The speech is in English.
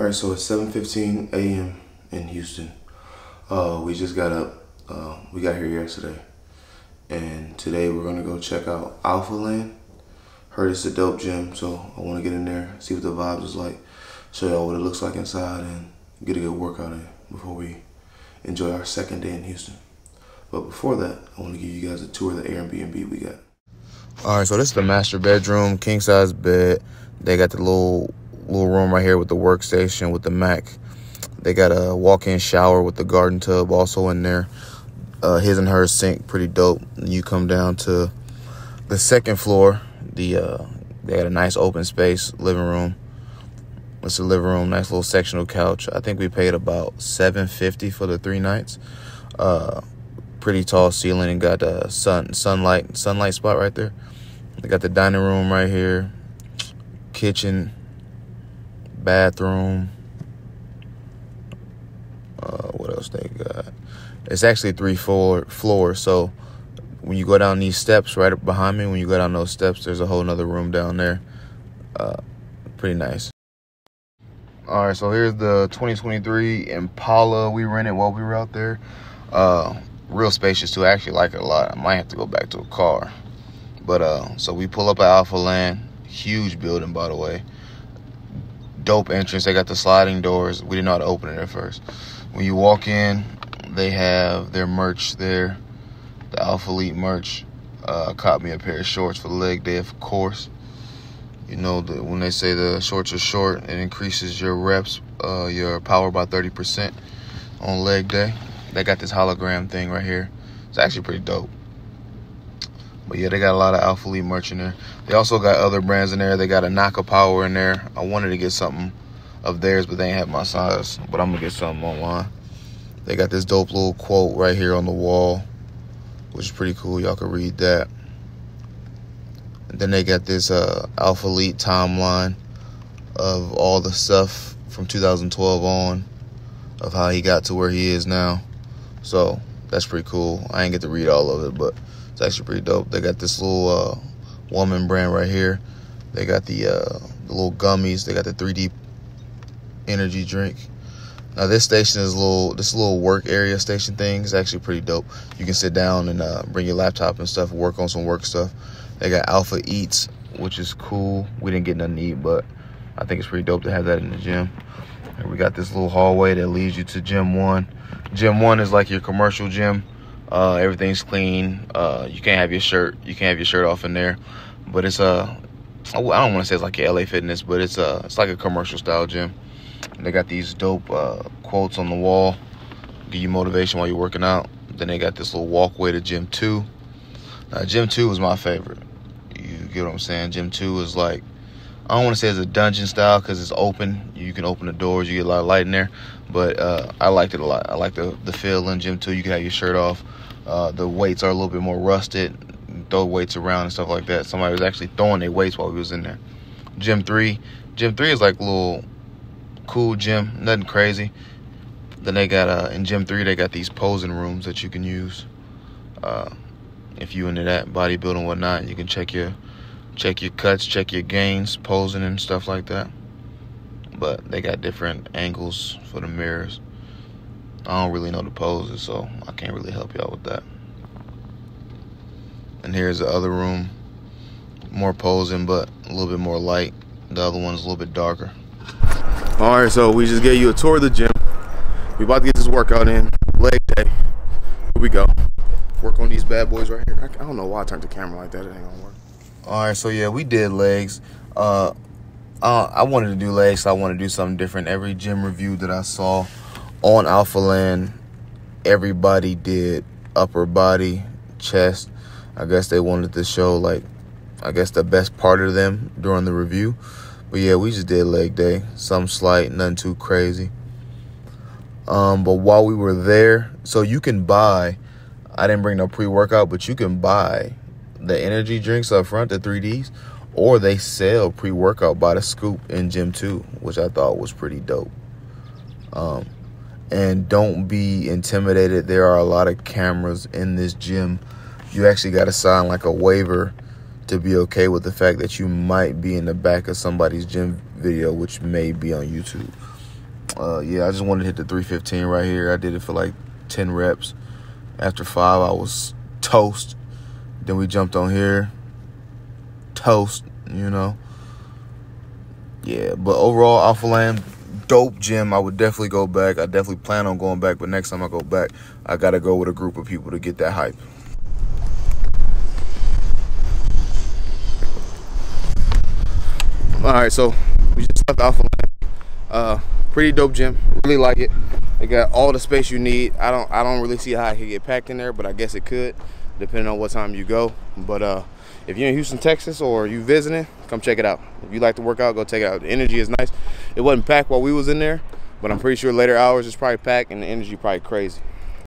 All right, so it's 7:15 a.m. in Houston. We just got up. We got here yesterday, and today we're gonna go check out Alphaland. Heard it's a dope gym, so I want to get in there, see what the vibes is like, show y'all what it looks like inside, and get a good workout in before we enjoy our second day in Houston. But before that, I want to give you guys a tour of the Airbnb we got. All right, so this is the master bedroom, king size bed. They got the little room right here with the workstation, with the Mac. They got a walk-in shower with the garden tub also in there. His and her sink, pretty dope. You come down to the second floor. They got a nice open space living room. It's a living room, nice little sectional couch. I think we paid about $7.50 for the 3 nights. Pretty tall ceiling, and got a sunlight spot right there. They got the dining room right here, kitchen, bathroom. What else they got? It's actually 3 floors, so when you go down these steps right up behind me, when you go down those steps, there's a whole nother room down there. Pretty nice. All right, so here's the 2023 Impala we rented while we were out there. Real spacious too. I actually like it a lot. I might have to go back to a car. But so we pull up at Alphaland. Huge building, by the way. Dope entrance. They got the sliding doors. We didn't know how to open it at first. When you walk in, they have their merch there. The Alphalete merch. Caught me a pair of shorts for leg day, of course. You know, when they say the shorts are short, it increases your reps, your power by 30% on leg day. They got this hologram thing right here. It's actually pretty dope. But yeah, they got a lot of Alphalete merch in there. They also got other brands in there. They got a Knocka Power in there. I wanted to get something of theirs, but they ain't have my size. But I'm gonna get something online. They got this dope little quote right here on the wall, which is pretty cool. Y'all can read that. And then they got this Alphalete timeline of all the stuff from 2012 on, of how he got to where he is now. So that's pretty cool. I ain't get to read all of it, but it's actually pretty dope. They got this little woman brand right here. They got the little gummies. They got the 3D energy drink. Now this station is this little work area station thing is actually pretty dope. You can sit down and bring your laptop and stuff, work on some work stuff. They got Alpha Eats, which is cool. We didn't get nothing to eat, but I think it's pretty dope to have that in the gym. And we got this little hallway that leads you to gym one. Gym one is like your commercial gym. Everything's clean. You can't have your shirt. You can't have your shirt off in there. But it's I don't want to say it's like your LA Fitness, but it's like a commercial style gym. And they got these dope quotes on the wall, give you motivation while you're working out. Then they got this little walkway to gym two. Now gym two is my favorite. You get what I'm saying? Gym two is like, I don't want to say it's a dungeon style because it's open. You can open the doors. You get a lot of light in there. But I liked it a lot. I like the feel in gym too. You can have your shirt off. The weights are a little bit more rusted. Throw weights around and stuff like that. Somebody was actually throwing their weights while we was in there. Gym 3. Gym 3 is like a little cool gym. Nothing crazy. Then they got, in gym 3, they got these posing rooms that you can use. If you into that bodybuilding and whatnot, you can check your cuts, check your gains, posing and stuff like that. But they got different angles for the mirrors. I don't really know the poses, so I can't really help y'all with that. And here's the other room. More posing, but a little bit more light. The other one's a little bit darker. All right, so we just gave you a tour of the gym. We about to get this workout in. Leg day. Here we go. Work on these bad boys right here. I don't know why I turned the camera like that. It ain't gonna work. All right, so yeah, we did legs. I wanted to do legs, so I wanted to do something different. Every gym review that I saw on Alphaland, everybody did upper body, chest. I guess they wanted to show, like, I guess the best part of them during the review. But yeah, we just did leg day. Something slight, nothing too crazy. But while we were there, so you can buy, I didn't bring no pre-workout, but you can buy the energy drinks up front, the 3Ds, or they sell pre-workout by the scoop in gym 2, which I thought was pretty dope. And don't be intimidated. There are a lot of cameras in this gym. You actually got to sign like a waiver to be okay with the fact that you might be in the back of somebody's gym video, which may be on YouTube. yeah, I just wanted to hit the 315 right here. I did it for like 10 reps. After 5, I was toast. Then we jumped on here. Toast, you know. Yeah, but overall, Alphaland, dope gym. I would definitely go back. I definitely plan on going back, but next time I go back, I got to go with a group of people to get that hype. All right, so we just left Alphaland. Pretty dope gym. Really like it. They got all the space you need. I don't really see how it could get packed in there, but I guess it could, depending on what time you go. But if you're in Houston, Texas, or you visiting, come check it out. If you like to work out, go check it out. The energy is nice. It wasn't packed while we was in there, but I'm pretty sure later hours it's probably packed and the energy probably crazy.